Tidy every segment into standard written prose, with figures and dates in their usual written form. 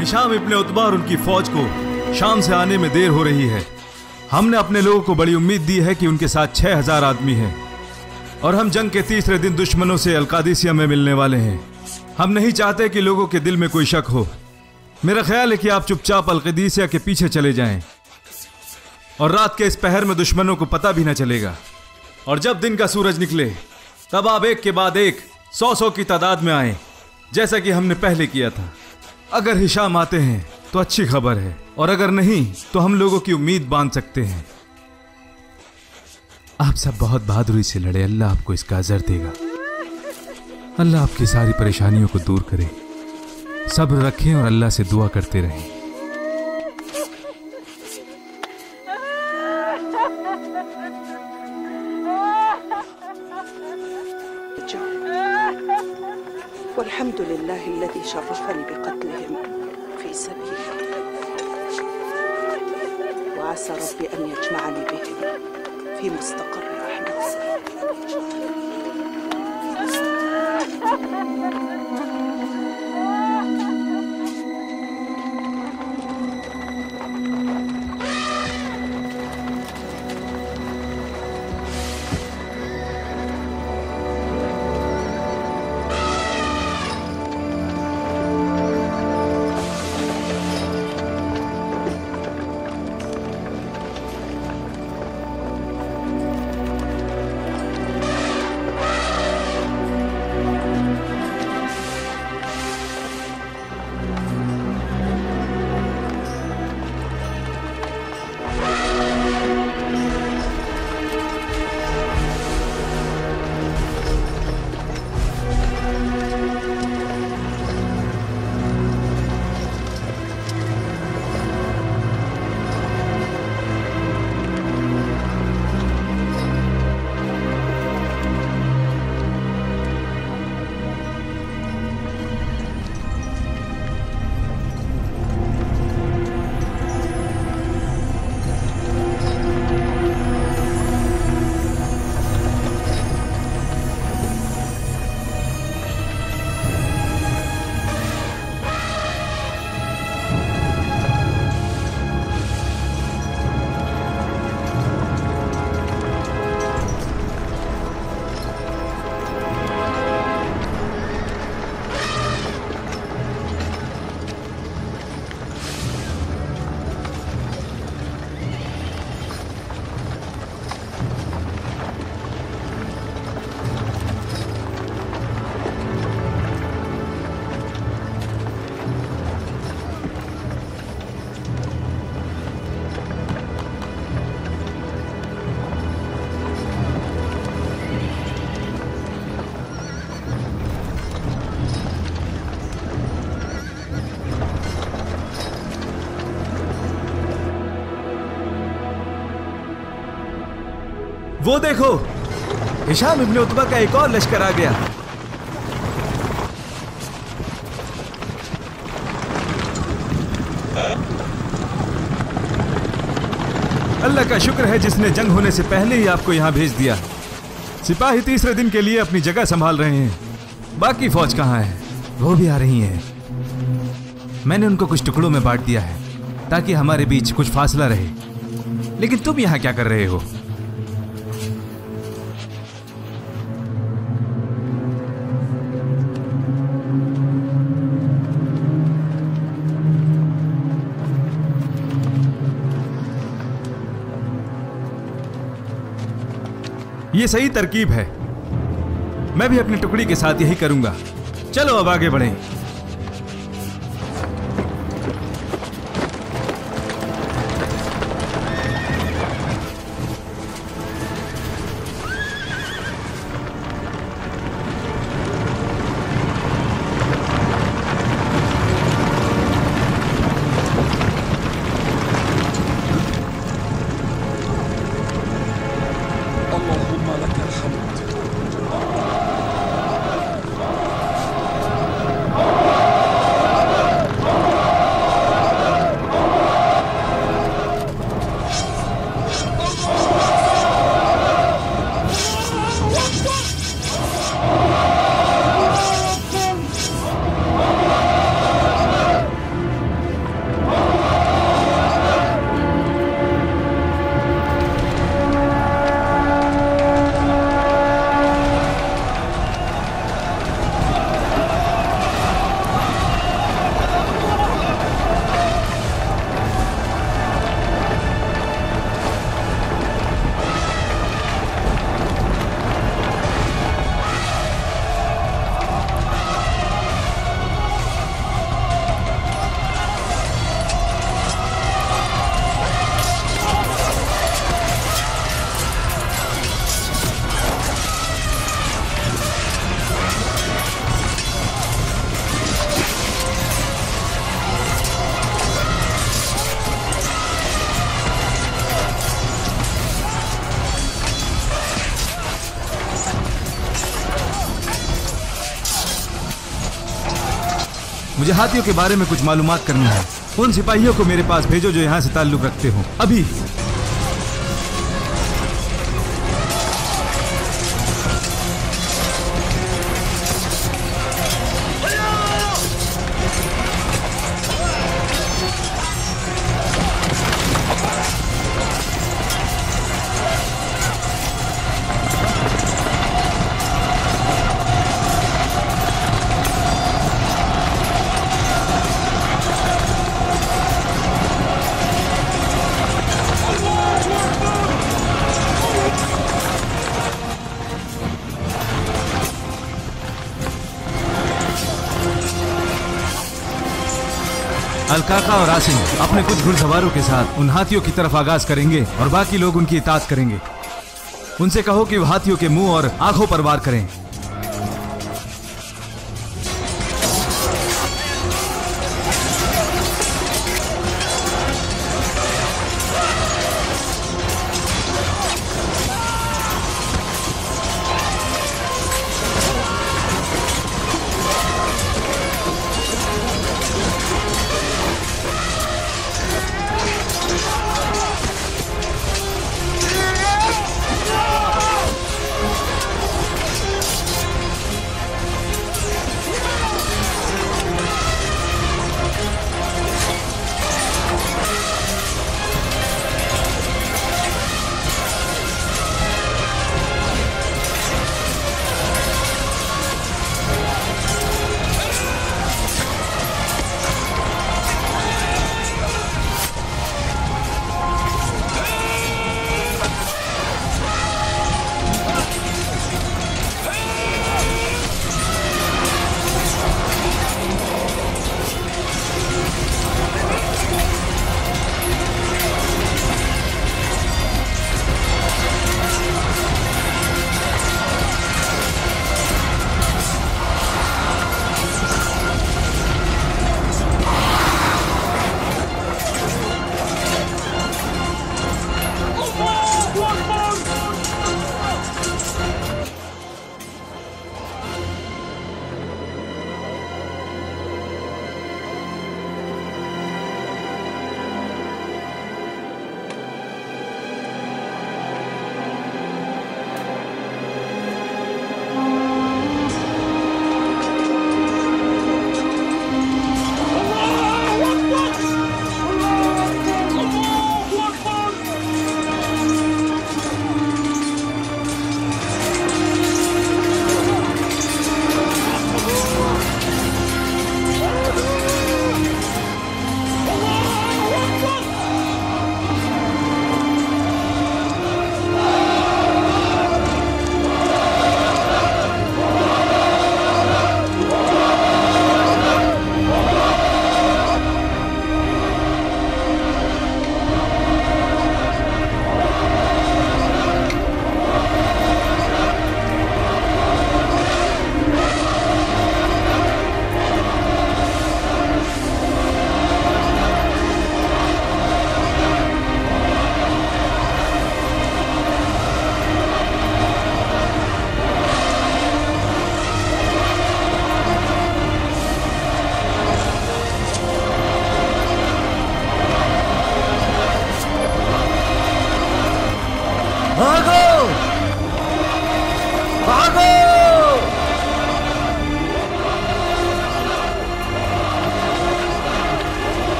Hisham इब्ने Utba और उनकी फौज को शाम से आने में देर हो रही है। हमने अपने लोगों को बड़ी उम्मीद दी है कि उनके साथ 6000 आदमी हैं और हम जंग के तीसरे दिन दुश्मनों से अल-कादिसिया में मिलने वाले हैं। हम नहीं चाहते कि लोगों के दिल में कोई शक हो। मेरा ख्याल है कि आप चुपचाप अल-कादिसिया के पीछे चले जाएं और रात के इस पहर में दुश्मनों को पता भी ना चलेगा। और जब दिन का सूरज निकले तब आप एक के बाद एक 100-100 की तादाद में आए, जैसा कि हमने पहले किया था। अगर हिशाम आते हैं तो अच्छी खबर है, और अगर नहीं तो हम लोगों की उम्मीद बांध सकते हैं। आप सब बहुत बहादुरी से लड़े, अल्लाह आपको इसका अजर देगा। अल्लाह आपकी सारी परेशानियों को दूर करे। सब्र रखें और अल्लाह से दुआ करते रहें। वो देखो, हिशाम इब्ने उत्बा का एक और लश्कर आ गया। अल्लाह का शुक्र है जिसने जंग होने से पहले ही आपको यहां भेज दिया। सिपाही तीसरे दिन के लिए अपनी जगह संभाल रहे हैं। बाकी फौज कहाँ है? वो भी आ रही है। मैंने उनको कुछ टुकड़ों में बांट दिया है ताकि हमारे बीच कुछ फासला रहे। लेकिन तुम यहाँ क्या कर रहे हो? ये सही तरकीब है। मैं भी अपनी टुकड़ी के साथ यही करूंगा। चलो अब आगे बढ़ें। मुझे हाथियों के बारे में कुछ मालूमात करनी है। उन सिपाहियों को मेरे पास भेजो जो यहाँ से ताल्लुक रखते हो अभी। अलकाका और आशिम अपने कुछ घुड़सवारों के साथ उन हाथियों की तरफ आगाज करेंगे और बाकी लोग उनकी इताअत करेंगे। उनसे कहो कि हाथियों के मुंह और आंखों पर वार करें।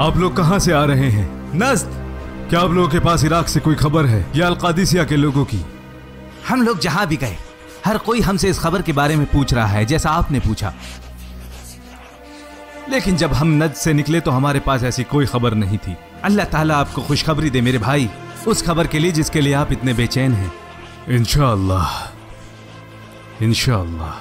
आप लोग कहां से आ रहे हैं? नजद। क्या आप लोगों के पास इराक से कोई खबर है या अल-कादिसिया के लोगों की? हम लोग जहां भी गए हर कोई हमसे इस खबर के बारे में पूछ रहा है जैसा आपने पूछा, लेकिन जब हम नजद से निकले तो हमारे पास ऐसी कोई खबर नहीं थी। अल्लाह ताला आपको खुशखबरी दे मेरे भाई, उस खबर के लिए जिसके लिए आप इतने बेचैन हैं। इंशाअल्लाह इंशाअल्लाह।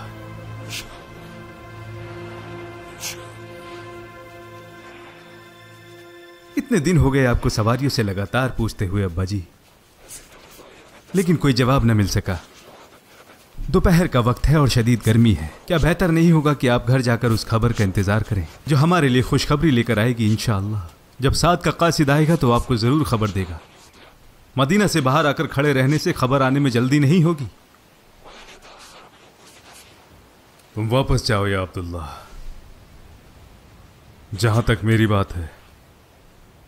इतने दिन हो गए आपको सवारियों से लगातार पूछते हुए अब्बा जी, लेकिन कोई जवाब न मिल सका। दोपहर का वक्त है और शदीद गर्मी है। क्या बेहतर नहीं होगा कि आप घर जाकर उस खबर का इंतजार करें जो हमारे लिए खुशखबरी लेकर आएगी इंशाअल्लाह। जब साथ का कासिद आएगा तो आपको ज़रूर खबर देगा। मदीना से बाहर आकर खड़े रहने से खबर आने में जल्दी नहीं होगी। तुम वापस जाओ या अब्दुल्ला। जहाँ तक मेरी बात है,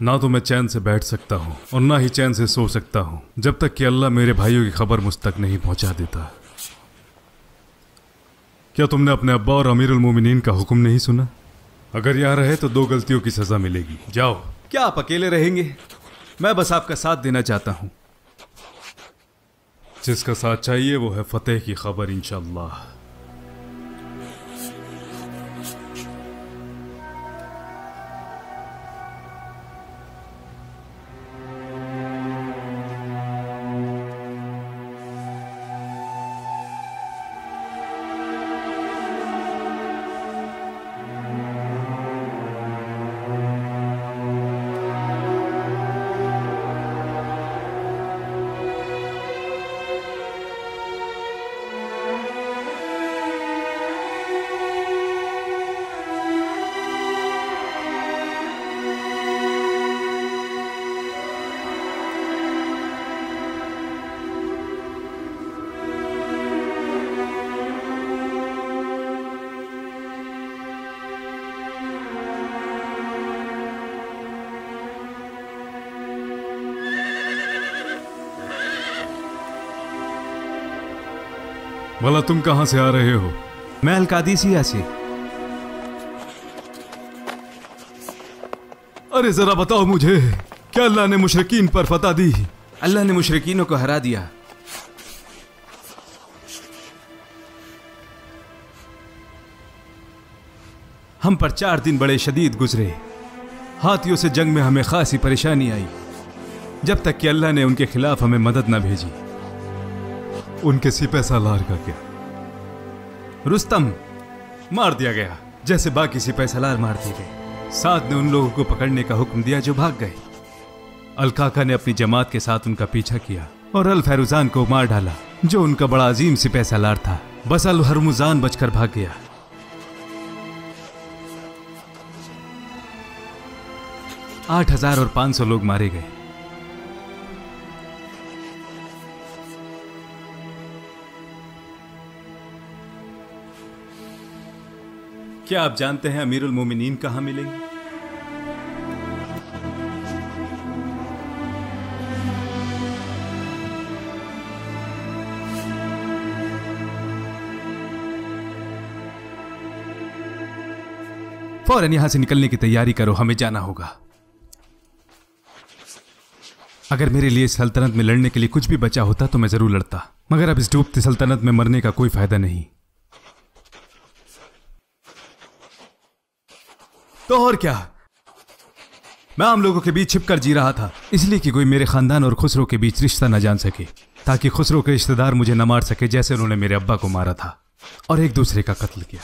ना तो मैं चैन से बैठ सकता हूँ और ना ही चैन से सो सकता हूँ जब तक कि अल्लाह मेरे भाइयों की खबर मुझ तक नहीं पहुँचा देता। क्या तुमने अपने अब्बा और अमीरुल मोमिनीन का हुक्म नहीं सुना? अगर यहाँ रहे तो दो गलतियों की सज़ा मिलेगी। जाओ। क्या आप अकेले रहेंगे? मैं बस आपका साथ देना चाहता हूँ। जिसका साथ चाहिए वो है फतेह की खबर इंशाअल्लाह। भला तुम कहाँ से आ रहे हो? मैं अल-कादिसिया से। अरे जरा बताओ मुझे, क्या अल्लाह ने मुशरिकीन पर फतह दी? अल्लाह ने मुशरिकीनों को हरा दिया। हम पर 4 दिन बड़े शदीद गुजरे। हाथियों से जंग में हमें खासी परेशानी आई जब तक कि अल्लाह ने उनके खिलाफ हमें मदद न भेजी। उनके सिपह सालार का क्या? रुस्तम मार दिया गया जैसे बाकी सिपह सालार मार दिए गए। साथ ने उन लोगों को पकड़ने का हुक्म दिया जो भाग गए। अलकाका ने अपनी जमात के साथ उनका पीछा किया और अल फेरुजान को मार डाला जो उनका बड़ा अजीम सिपह सालार था। बस अल हरमोजान बचकर भाग गया। आठ 8,500 लोग मारे गए। क्या आप जानते हैं अमीरुल मोमिनीन कहाँ मिलेंगे? फौरन यहां से निकलने की तैयारी करो, हमें जाना होगा। अगर मेरे लिए सल्तनत में लड़ने के लिए कुछ भी बचा होता तो मैं जरूर लड़ता, मगर अब इस डूबती सल्तनत में मरने का कोई फायदा नहीं। तो और क्या, मैं हम लोगों के बीच छिपकर जी रहा था इसलिए कि कोई मेरे खानदान और खुसरो के बीच रिश्ता न जान सके, ताकि खुसरो के रिश्तेदार मुझे न मार सके जैसे उन्होंने मेरे अब्बा को मारा था और एक दूसरे का कत्ल किया।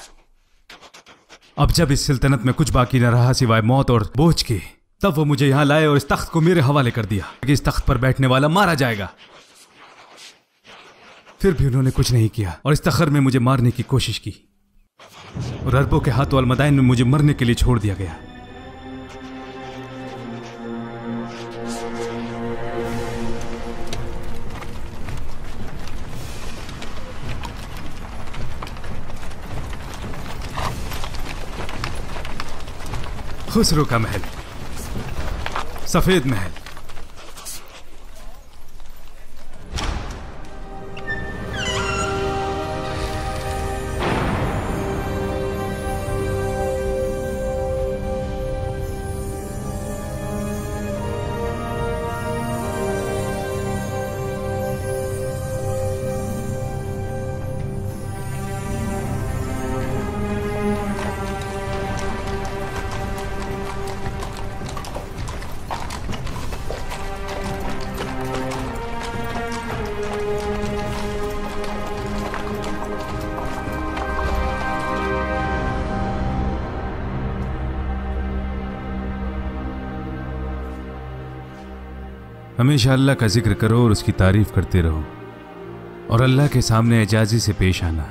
अब जब इस सल्तनत में कुछ बाकी न रहा सिवाय मौत और बोझ के, तब वो मुझे यहाँ लाए और इस तख्त को मेरे हवाले कर दिया कि इस तख्त पर बैठने वाला मारा जाएगा। फिर भी उन्होंने कुछ नहीं किया और इस तखर में मुझे मारने की कोशिश की और अरबों के हाथों अल मदाइन में मुझे मरने के लिए छोड़ दिया गया। खुसरो का महल, सफेद महल, हमेशा अल्लाह का जिक्र करो और उसकी तारीफ करते रहो और अल्लाह के सामने एजाजी से पेश आना।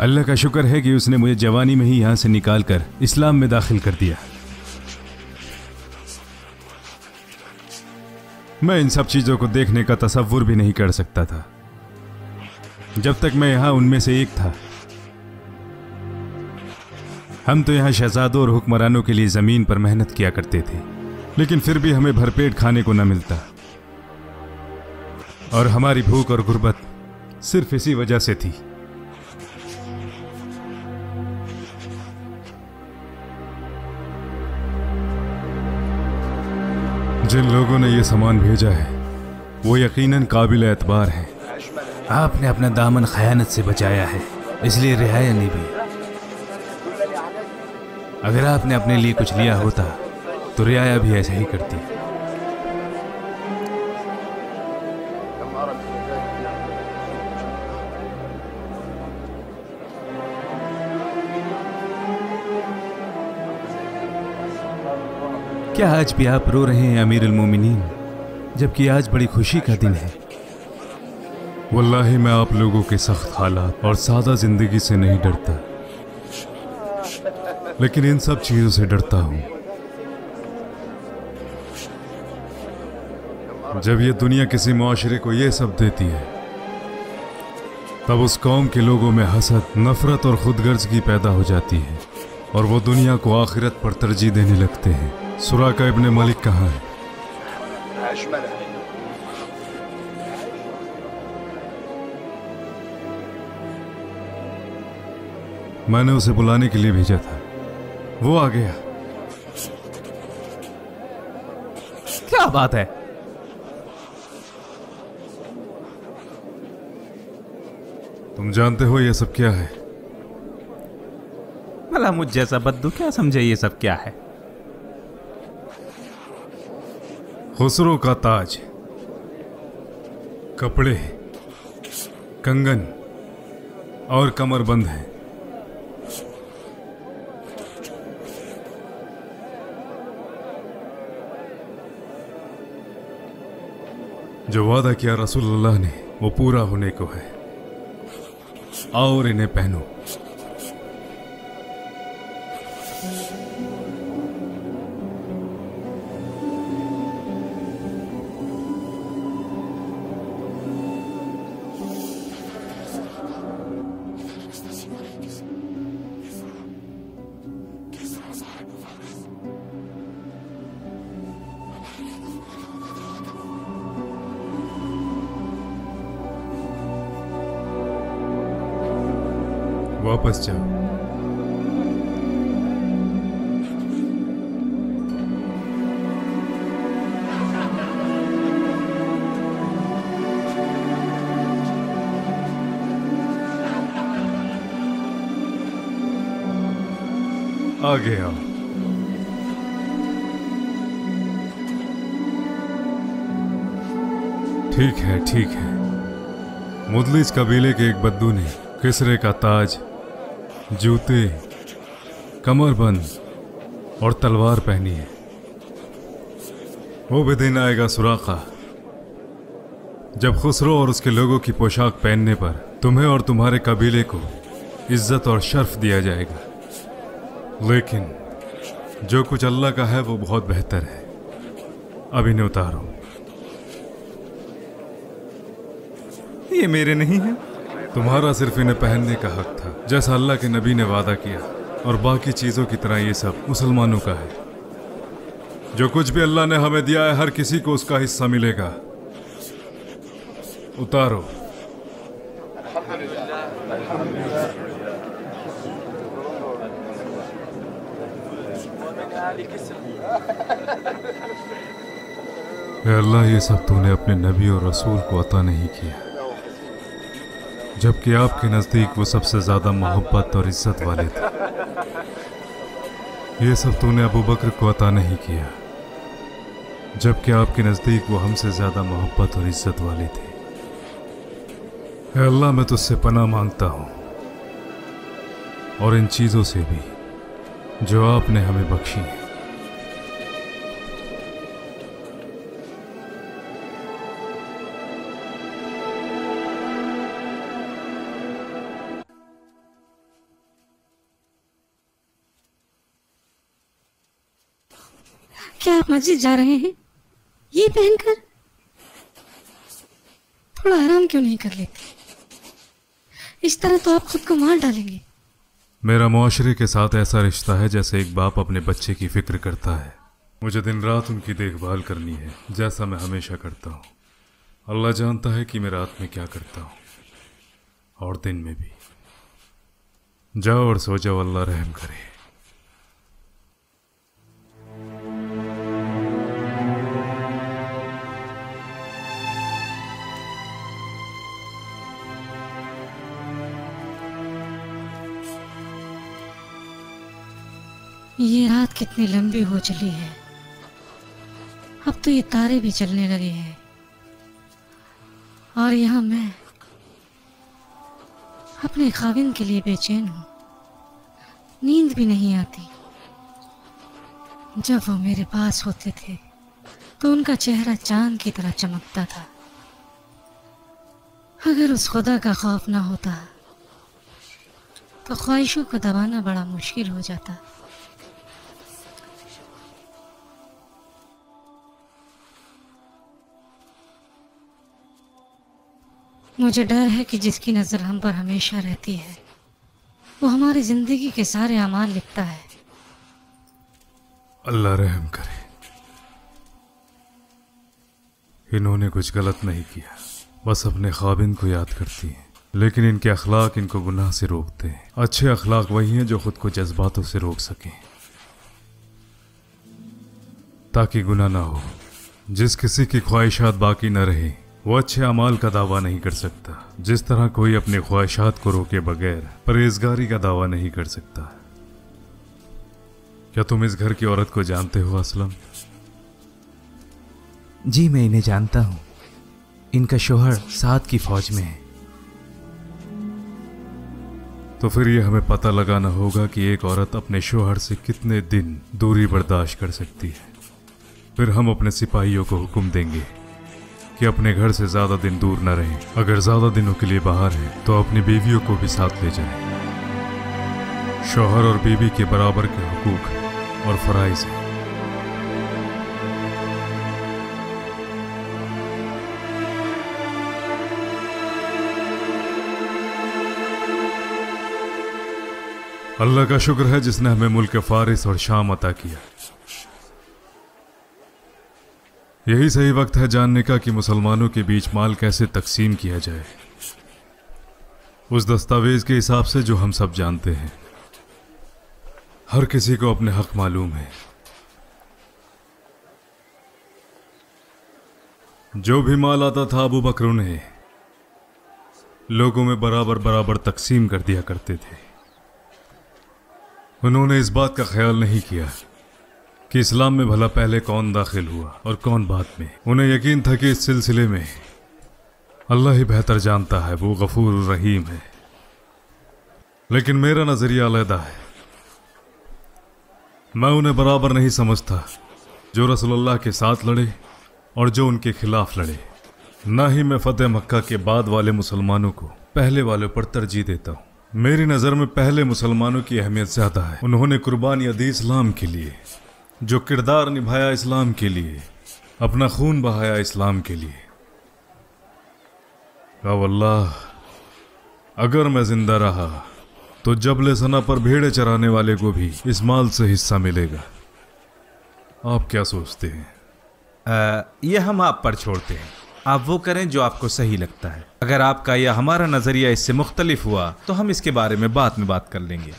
अल्लाह का शुक्र है कि उसने मुझे जवानी में ही यहाँ से निकाल कर इस्लाम में दाखिल कर दिया। मैं इन सब चीज़ों को देखने का तसव्वुर भी नहीं कर सकता था जब तक मैं यहाँ उनमें से एक था। हम तो यहाँ शहजादों और हुक्मरानों के लिए ज़मीन पर मेहनत किया करते थे, लेकिन फिर भी हमें भरपेट खाने को न मिलता, और हमारी भूख और गुर्बत सिर्फ इसी वजह से थी। जिन लोगों ने ये सामान भेजा है वो यकीनन काबिल एतबार है। आपने अपना दामन खयानत से बचाया है, इसलिए रिहाया नहीं भी। अगर आपने अपने लिए कुछ लिया होता तो रिहाया भी ऐसा ही करती। क्या आज भी आप रो रहे हैं अमीरुल मोमिनीन, जबकि आज बड़ी खुशी का दिन है? वल्लाही मैं आप लोगों के सख्त हालात और सादा जिंदगी से नहीं डरता, लेकिन इन सब चीज़ों से डरता हूँ। जब ये दुनिया किसी माशरे को ये सब देती है, तब उस कौम के लोगों में हसद, नफरत और खुदगर्जगी पैदा हो जाती है, और वो दुनिया को आखिरत पर तरजीह देने लगते हैं। सुराका इब्ने मलिक कहाँ है? मैंने उसे बुलाने के लिए भेजा था, वो आ गया। क्या बात है, तुम जानते हो ये सब क्या है? भला मुझ जैसा बद्दू क्या समझे ये सब क्या है? खुसरो का ताज, कपड़े, कंगन और कमरबंद हैं। जो वादा किया रसूलुल्लाह ने वो पूरा होने को है। और इन्हें पहनो। वापस जाओ। आगे आओ। ठीक है, ठीक है। मुदलिज कबीले के एक बद्दू ने किसरे का ताज, जूते, कमरबंद और तलवार पहनी है। वो भी दिन आएगा सुराका, जब खुसरो और उसके लोगों की पोशाक पहनने पर तुम्हें और तुम्हारे कबीले को इज्जत और शर्फ दिया जाएगा। लेकिन जो कुछ अल्लाह का है वो बहुत बेहतर है। अब इन्हें उतारो। ये मेरे नहीं है। तुम्हारा सिर्फ इन्हें पहनने का हक था, जैसा अल्लाह के नबी ने वादा किया, और बाकी चीज़ों की तरह ये सब मुसलमानों का है। जो कुछ भी अल्लाह ने हमें दिया है, हर किसी को उसका हिस्सा मिलेगा। उतारो। अल्लाह, ये सब तूने अपने नबी और रसूल को अता नहीं किया, जबकि आपके नज़दीक वो सबसे ज़्यादा मोहब्बत और इज्जत वाले थे। ये सब तूने अबू बकर को अता नहीं किया, जबकि आपके नज़दीक वो हमसे ज़्यादा मोहब्बत और इज्जत वाली थी। अल्लाह, मैं तुझसे पनाह मांगता हूँ और इन चीज़ों से भी जो आपने हमें बख्शी है। क्या आप मस्जिद जा रहे हैं ये पहनकर? थोड़ा आराम क्यों नहीं कर लेते? इस तरह तो आप खुद को मार डालेंगे। मेरा मुआशरे के साथ ऐसा रिश्ता है जैसे एक बाप अपने बच्चे की फिक्र करता है। मुझे दिन रात उनकी देखभाल करनी है, जैसा मैं हमेशा करता हूँ। अल्लाह जानता है कि मैं रात में क्या करता हूँ और दिन में भी। जाओ और सो जाओ, अल्लाह रहम करे। ये रात कितनी लंबी हो चली है, अब तो ये तारे भी चलने लगे हैं और यहाँ मैं अपने खाविन के लिए बेचैन हूँ। नींद भी नहीं आती। जब वो मेरे पास होते थे तो उनका चेहरा चांद की तरह चमकता था। अगर उस खुदा का खौफ ना होता तो ख्वाहिशों को दबाना बड़ा मुश्किल हो जाता। मुझे डर है कि जिसकी नज़र हम पर हमेशा रहती है वो हमारी ज़िंदगी के सारे अमाल लिखता है। अल्लाह रहम करे। इन्होंने कुछ गलत नहीं किया, बस अपने ख्वाबिन को याद करती हैं, लेकिन इनके अखलाक इनको गुनाह से रोकते हैं। अच्छे अखलाक वही हैं जो ख़ुद को जज्बातों से रोक सकें ताकि गुनाह ना हो। जिस किसी की ख्वाहिशात बाकी न रहें वो अच्छे अमाल का दावा नहीं कर सकता, जिस तरह कोई अपने ख्वाहिशात को रोके बगैर परहेजगारी का दावा नहीं कर सकता। क्या तुम इस घर की औरत को जानते हो असलम? जी, मैं इन्हें जानता हूँ। इनका शोहर साथ की फौज में है। तो फिर यह हमें पता लगाना होगा कि एक औरत अपने शोहर से कितने दिन दूरी बर्दाश्त कर सकती है। फिर हम अपने सिपाहियों को हुक्म देंगे कि अपने घर से ज़्यादा दिन दूर न रहें। अगर ज़्यादा दिनों के लिए बाहर हैं तो अपनी बीवियों को भी साथ ले जाएं। शौहर और बीवी के बराबर के हुकूक और फ़राइज़ हैं। अल्लाह का शुक्र है जिसने हमें मुल्क फारिस और शाम अता किया। यही सही वक्त है जानने का कि मुसलमानों के बीच माल कैसे तकसीम किया जाए, उस दस्तावेज़ के हिसाब से जो हम सब जानते हैं। हर किसी को अपने हक मालूम है। जो भी माल आता था अबू बकर ने लोगों में बराबर बराबर तकसीम कर दिया करते थे। उन्होंने इस बात का ख्याल नहीं किया कि इस्लाम में भला पहले कौन दाखिल हुआ और कौन बाद में। उन्हें यकीन था कि इस सिलसिले में अल्लाह ही बेहतर जानता है, वो गफूर रहीम है। लेकिन मेरा नज़रिया अलहदा है। मैं उन्हें बराबर नहीं समझता जो रसूलुल्लाह के साथ लड़े और जो उनके खिलाफ लड़े। ना ही मैं फतेह मक्का के बाद वाले मुसलमानों को पहले वालों पर तरजीह देता हूँ। मेरी नज़र में पहले मुसलमानों की अहमियत ज़्यादा है। उन्होंने कुर्बानियाँ दी इस्लाम के लिए, जो किरदार निभाया इस्लाम के लिए, अपना खून बहाया इस्लाम के लिए। या अल्लाह, अगर मैं ज़िंदा रहा तो जबले सना पर भेड़े चराने वाले को भी इस माल से हिस्सा मिलेगा। आप क्या सोचते हैं? ये हम आप पर छोड़ते हैं। आप वो करें जो आपको सही लगता है। अगर आपका या हमारा नज़रिया इससे मुख्तलिफ हुआ तो हम इसके बारे में बात कर लेंगे।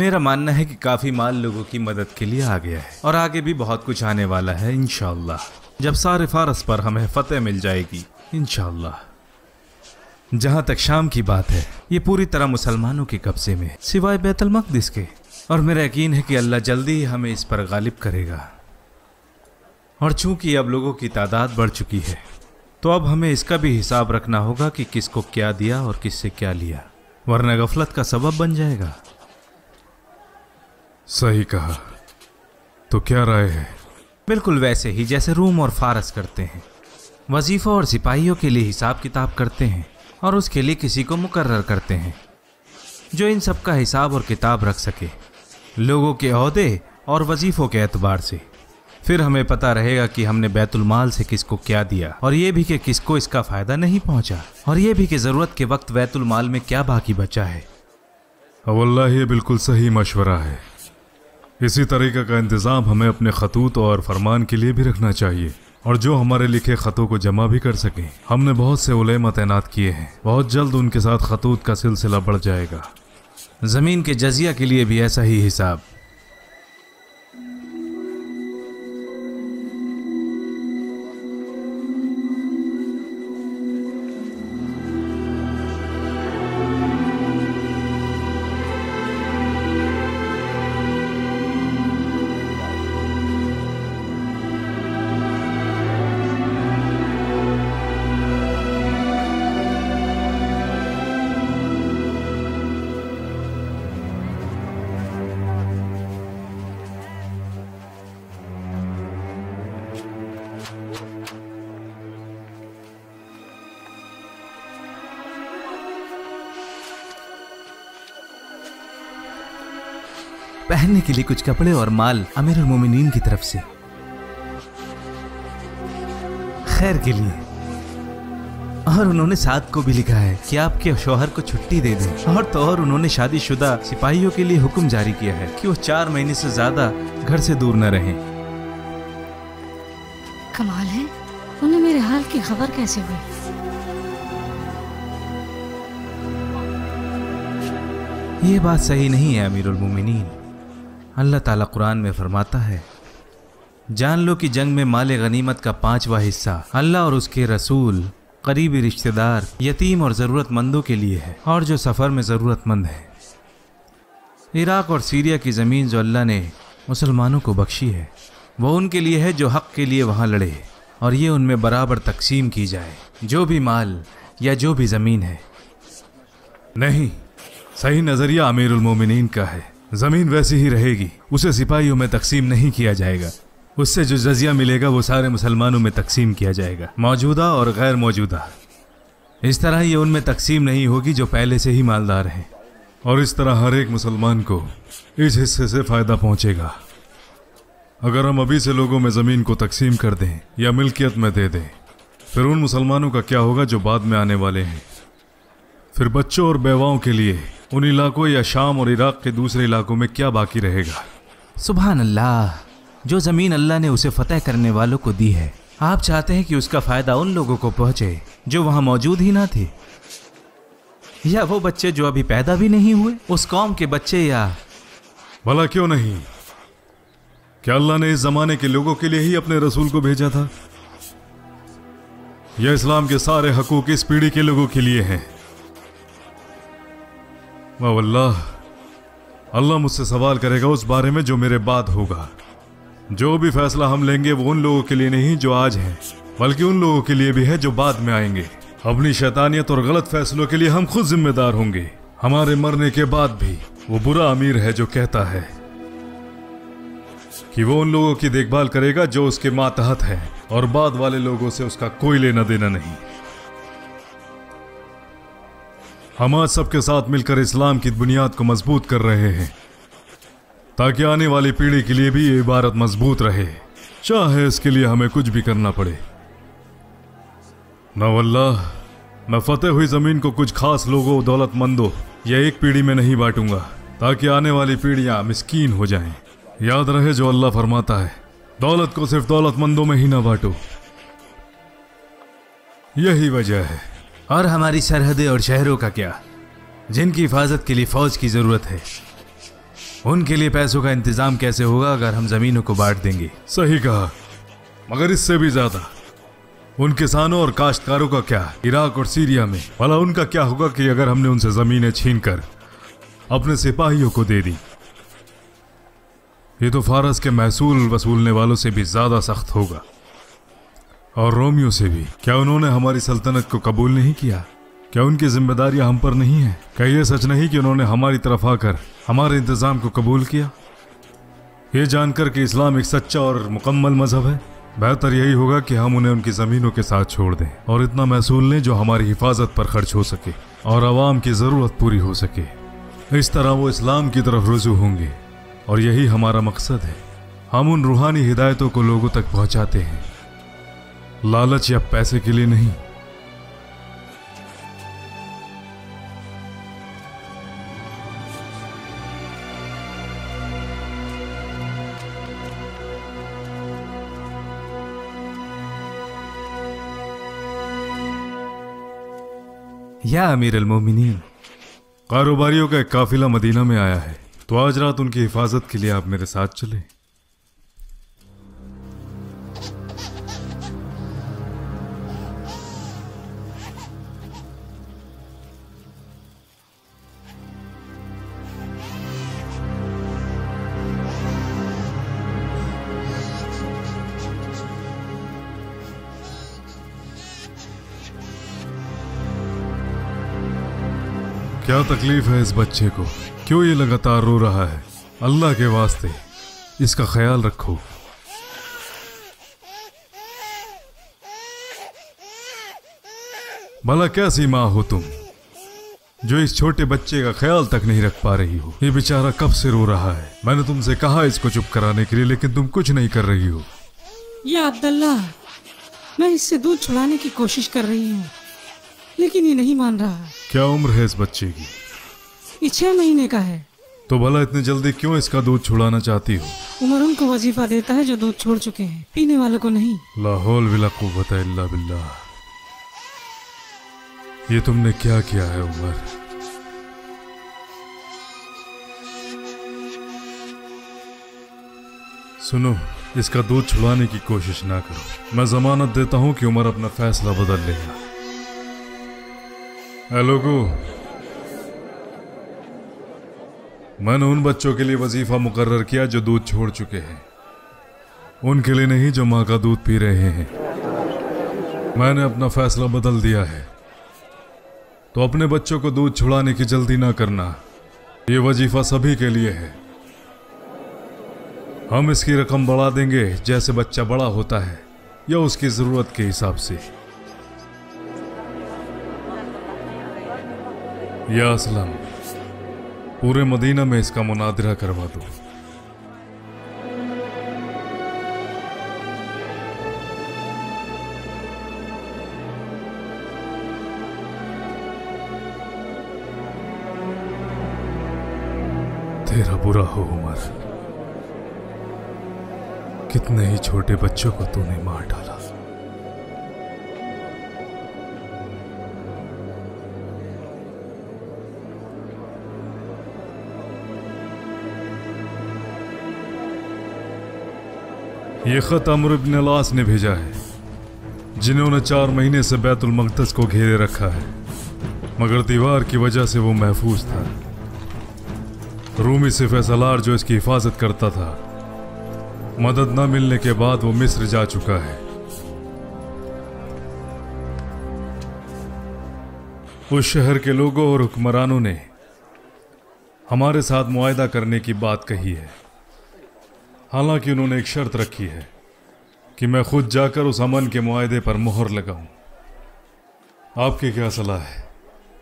मेरा मानना है कि काफ़ी माल लोगों की मदद के लिए आ गया है और आगे भी बहुत कुछ आने वाला है इंशाअल्लाह। जब सारे फारस पर हमें फतेह मिल जाएगी इंशाअल्लाह। जहाँ तक शाम की बात है, ये पूरी तरह मुसलमानों के कब्जे में, सिवाय बैतुल मक्दिस के। और मेरा यकीन है कि अल्लाह जल्दी ही हमें इस पर गालिब करेगा। और चूंकि अब लोगों की तादाद बढ़ चुकी है तो अब हमें इसका भी हिसाब रखना होगा कि किसको क्या दिया और किससे क्या लिया, वरना गफलत का सबब बन जाएगा। सही कहा। तो क्या राय है? बिल्कुल वैसे ही जैसे रूम और फारस करते हैं, वजीफों और सिपाहियों के लिए हिसाब किताब करते हैं और उसके लिए किसी को मुकर्रर करते हैं जो इन सब का हिसाब और किताब रख सके, लोगों के अहदे और वजीफों के एतबार से। फिर हमें पता रहेगा कि हमने बैतुल माल से किसको क्या दिया, और ये भी कि किसको इसका फ़ायदा नहीं पहुंचा, और ये भी कि ज़रूरत के वक्त बैतुल माल में क्या बाकी बचा है। वल्लाह ये बिल्कुल सही मशवरा है। इसी तरीके का इंतज़ाम हमें अपने खतूत और फरमान के लिए भी रखना चाहिए, और जो हमारे लिखे ख़तों को जमा भी कर सकें। हमने बहुत से उलेमा तैनात किए हैं, बहुत जल्द उनके साथ खतूत का सिलसिला बढ़ जाएगा। ज़मीन के जजिया के लिए भी ऐसा ही हिसाब। पहनने के लिए कुछ कपड़े और माल अमीरुल मोमिनीन की तरफ से खैर के लिए। और उन्होंने साथ को भी लिखा है कि आपके शौहर को छुट्टी दे दें। और तो और उन्होंने शादीशुदा सिपाहियों के लिए हुक्म जारी किया है कि वो 4 महीने से ज्यादा घर से दूर न रहें। कमाल है, उन्हें मेरे हाल की खबर कैसे हुई? ये बात सही नहीं है अमीरुल मोमिनीन। अल्लाह ताला कुरान में फरमाता है, जान लो कि जंग में माल गनीमत का 5वां हिस्सा अल्लाह और उसके रसूल, करीबी रिश्तेदार, यतीम और ज़रूरतमंदों के लिए है, और जो सफ़र में ज़रूरतमंद है। इराक़ और सीरिया की ज़मीन जो अल्लाह ने मुसलमानों को बख्शी है वह उनके लिए है जो हक़ के लिए वहाँ लड़े, और ये उनमें बराबर तकसीम की जाए, जो भी माल या जो भी ज़मीन है। नहीं, सही नज़रिया अमीरुल मोमिनीन का है। ज़मीन वैसी ही रहेगी, उसे सिपाहियों में तकसीम नहीं किया जाएगा। उससे जो जजिया मिलेगा वो सारे मुसलमानों में तकसीम किया जाएगा, मौजूदा और गैर मौजूदा। इस तरह ये उनमें तकसीम नहीं होगी जो पहले से ही मालदार हैं, और इस तरह हर एक मुसलमान को इस हिस्से से फ़ायदा पहुँचेगा। अगर हम अभी से लोगों में ज़मीन को तकसीम कर दें या मिल्कियत में दे दें, फिर उन मुसलमानों का क्या होगा जो बाद में आने वाले हैं? फिर बच्चों और बेवाओं के लिए उन इलाकों या शाम और इराक़ के दूसरे इलाकों में क्या बाकी रहेगा? सुभान अल्लाह। जो ज़मीन अल्लाह ने उसे फ़तेह करने वालों को दी है, आप चाहते हैं कि उसका फ़ायदा उन लोगों को पहुँचे जो वहाँ मौजूद ही ना थे, या वो बच्चे जो अभी पैदा भी नहीं हुए, उस कौम के बच्चे, या भला क्यों नहीं? क्या अल्लाह ने इस ज़माने के लोगों के लिए ही अपने रसूल को भेजा था? यह इस्लाम के सारे हकूक़ इस पीढ़ी के लोगों के लिए हैं। वल्लाह अल्लाह मुझसे सवाल करेगा उस बारे में जो मेरे बाद होगा। जो भी फैसला हम लेंगे वो उन लोगों के लिए नहीं जो आज हैं, बल्कि उन लोगों के लिए भी है जो बाद में आएंगे। अपनी शैतानियत और गलत फैसलों के लिए हम खुद जिम्मेदार होंगे, हमारे मरने के बाद भी। वो बुरा अमीर है जो कहता है कि वो उन लोगों की देखभाल करेगा जो उसके मातहत हैं, और बाद वाले लोगों से उसका कोई लेना देना नहीं। हम आज सबके साथ मिलकर इस्लाम की बुनियाद को मजबूत कर रहे हैं, ताकि आने वाली पीढ़ी के लिए भी ये इबारत मजबूत रहे, चाहे इसके लिए हमें कुछ भी करना पड़े। ना वल्लाह, मैं फतेह हुई ज़मीन को कुछ खास लोगों, दौलतमंदों या एक पीढ़ी में नहीं बांटूंगा, ताकि आने वाली पीढ़ियाँ मिस्कीन हो जाएं। याद रहे जो अल्लाह फरमाता है, दौलत को सिर्फ दौलतमंदों में ही ना बांटो। यही वजह है। और हमारी सरहदें और शहरों का क्या, जिनकी हिफाजत के लिए फ़ौज की ज़रूरत है? उनके लिए पैसों का इंतज़ाम कैसे होगा अगर हम ज़मीनों को बांट देंगे? सही कहा। मगर इससे भी ज़्यादा उन किसानों और काश्तकारों का क्या, इराक और सीरिया में? भला उनका क्या होगा कि अगर हमने उनसे ज़मीनें छीन कर अपने सिपाहियों को दे दी? ये तो फारस के महसूल वसूलने वालों से भी ज़्यादा सख्त होगा, और रोमियों से भी। क्या उन्होंने हमारी सल्तनत को कबूल नहीं किया? क्या उनकी जिम्मेदारियां हम पर नहीं है? क्या यह सच नहीं कि उन्होंने हमारी तरफ आकर हमारे इंतज़ाम को कबूल किया, ये जानकर कि इस्लाम एक सच्चा और मुकम्मल मज़हब है? बेहतर यही होगा कि हम उन्हें उनकी ज़मीनों के साथ छोड़ दें और इतना महसूल लें जो हमारी हिफाजत पर खर्च हो सके और आवाम की ज़रूरत पूरी हो सके। इस तरह वो इस्लाम की तरफ रुजू होंगे, और यही हमारा मकसद है। हम उन रूहानी हिदायतों को लोगों तक पहुँचाते हैं, लालच या पैसे के लिए नहीं। या अमीर अल-मोमिनीन, कारोबारियों का एक काफिला मदीना में आया है, तो आज रात उनकी हिफाजत के लिए आप मेरे साथ चलें। क्या तकलीफ है इस बच्चे को? क्यों ये लगातार रो रहा है? अल्लाह के वास्ते इसका ख्याल रखो। भला कैसी माँ हो तुम, जो इस छोटे बच्चे का ख्याल तक नहीं रख पा रही हो? ये बेचारा कब से रो रहा है। मैंने तुमसे कहा इसको चुप कराने के लिए, लेकिन तुम कुछ नहीं कर रही हो। या अब्दुल्ला, मैं इससे दूध छुड़ाने की कोशिश कर रही हूँ, लेकिन ये नहीं मान रहा। क्या उम्र है इस बच्चे की? ये 6 महीने का है। तो भला इतने जल्दी क्यों इसका दूध छुड़ाना चाहती हो? उमर उनको वजीफा देता है जो दूध छोड़ चुके हैं, पीने वालों को नहीं। ला हौल वला कुव्वता इल्ला बिल्लाह। ये तुमने क्या किया है उमर? सुनो, इसका दूध छुड़ाने की कोशिश ना करो। मैं जमानत देता हूँ कि उमर अपना फैसला बदल लेगा। लोगों, मैंने उन बच्चों के लिए वजीफा मुकर्रर किया जो दूध छोड़ चुके हैं, उनके लिए नहीं जो माँ का दूध पी रहे हैं। मैंने अपना फैसला बदल दिया है, तो अपने बच्चों को दूध छुड़ाने की जल्दी ना करना। ये वजीफा सभी के लिए है। हम इसकी रकम बढ़ा देंगे जैसे बच्चा बड़ा होता है, या उसकी ज़रूरत के हिसाब से। या असलम, पूरे मदीना में इसका मुनादरा करवा दो। तेरा बुरा हो उमर, कितने ही छोटे बच्चों को तूने मार डाला। ये ख़त अम्र इब्न लास ने भेजा है, जिन्होंने 4 महीने से बैतुल मक्दिस को घेरे रखा है, मगर दीवार की वजह से वो महफूज था। रूमी सिर्फ फैसलार जो इसकी हिफाजत करता था, मदद न मिलने के बाद वो मिस्र जा चुका है। उस शहर के लोगों और हुक्मरानों ने हमारे साथ मुआहदा करने की बात कही है, हालांकि उन्होंने एक शर्त रखी है कि मैं खुद जाकर उस अमन के मुआहदे पर मोहर लगाऊं। आपकी क्या सलाह है?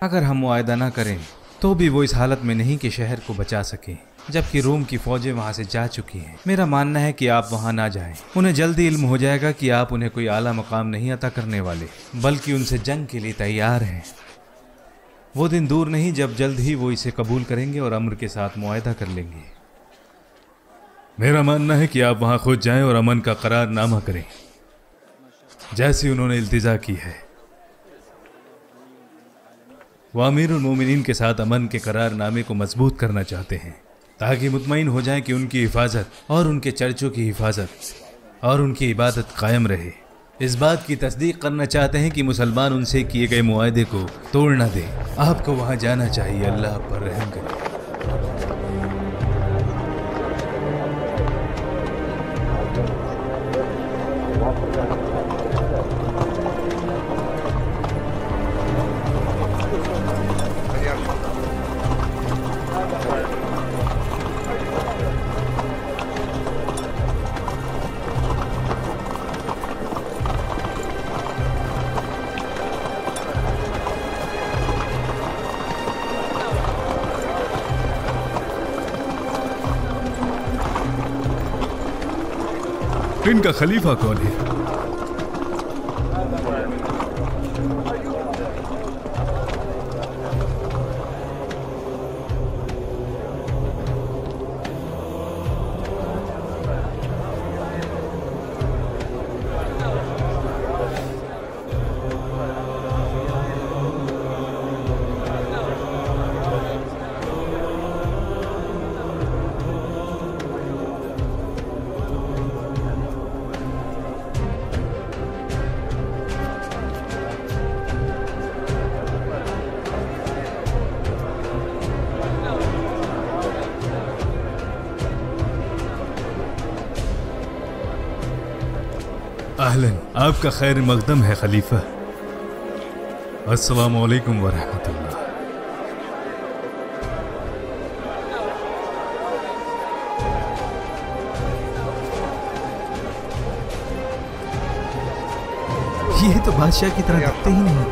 अगर हम मुआहदा ना करें तो भी वो इस हालत में नहीं कि शहर को बचा सकें, जबकि रोम की फौजें वहां से जा चुकी हैं। मेरा मानना है कि आप वहां ना जाएं। उन्हें जल्दी इल्म हो जाएगा कि आप उन्हें कोई आला मकाम नहीं अता करने वाले, बल्कि उनसे जंग के लिए तैयार हैं। वो दिन दूर नहीं जब जल्द ही वो इसे कबूल करेंगे और अम्र के साथ मुआहदा कर लेंगे। मेरा मानना है कि आप वहां खुद जाएं और अमन का करारनामा करें, जैसी उन्होंने इल्तिजा की है। वो अमीरुल मोमिनीन के साथ अमन के करारनामे को मजबूत करना चाहते हैं, ताकि मुतमईन हो जाएं कि उनकी हिफाजत और उनके चर्चों की हिफाजत और उनकी इबादत कायम रहे। इस बात की तस्दीक करना चाहते हैं कि मुसलमान उनसे किए गए मुआहदे को तोड़ ना दें। आपको वहाँ जाना चाहिए। अल्लाह पर रहम करें। इनका खलीफा कौन है? आपका खैर मकदम है खलीफा। अस्सलाम वालेकुम व रहमतुल्लाह। ये तो बादशाह की तरह दिखते ही नहीं।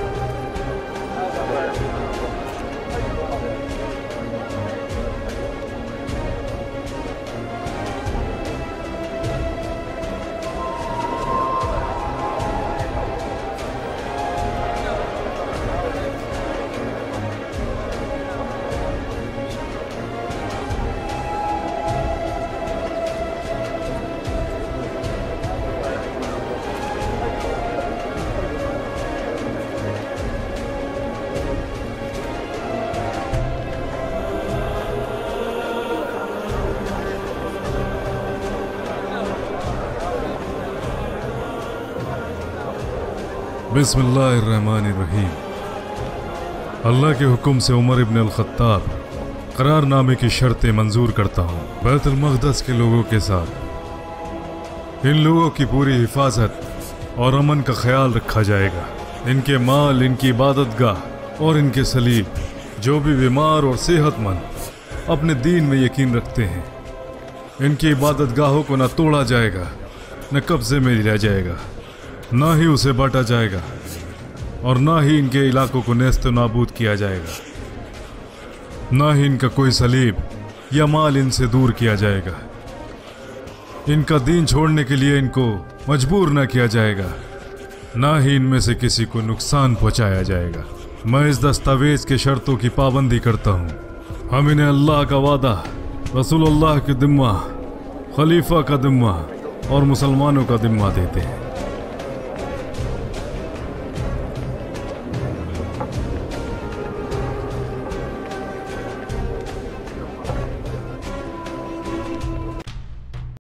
बिस्मिल्लाहिर्रहमानिर्रहीम। अल्लाह के हुक्म से उमर इब्न अल-खत्ताब करारनामे की शर्तें मंजूर करता हूँ बैतुल मक्दिस के लोगों के साथ। इन लोगों की पूरी हिफाजत और अमन का ख्याल रखा जाएगा। इनके माल, इनकी इबादतगाह और इनके सलीब, जो भी बीमार और सेहतमंद अपने दीन में यकीन रखते हैं, इनकी इबादतगाहों को न तोड़ा जाएगा, न कब्जे में लिया जाएगा, ना ही उसे बांटा जाएगा और ना ही इनके इलाकों को नेस्त नाबूद किया जाएगा, ना ही इनका कोई सलीब या माल इनसे दूर किया जाएगा। इनका दीन छोड़ने के लिए इनको मजबूर ना किया जाएगा, ना ही इनमें से किसी को नुकसान पहुंचाया जाएगा। मैं इस दस्तावेज़ के शर्तों की पाबंदी करता हूँ। हम इन्हें अल्लाह का वादा, रसूलुल्लाह की दिम्मा, खलीफा का दिम्मा और मुसलमानों का दिम्मा देते हैं।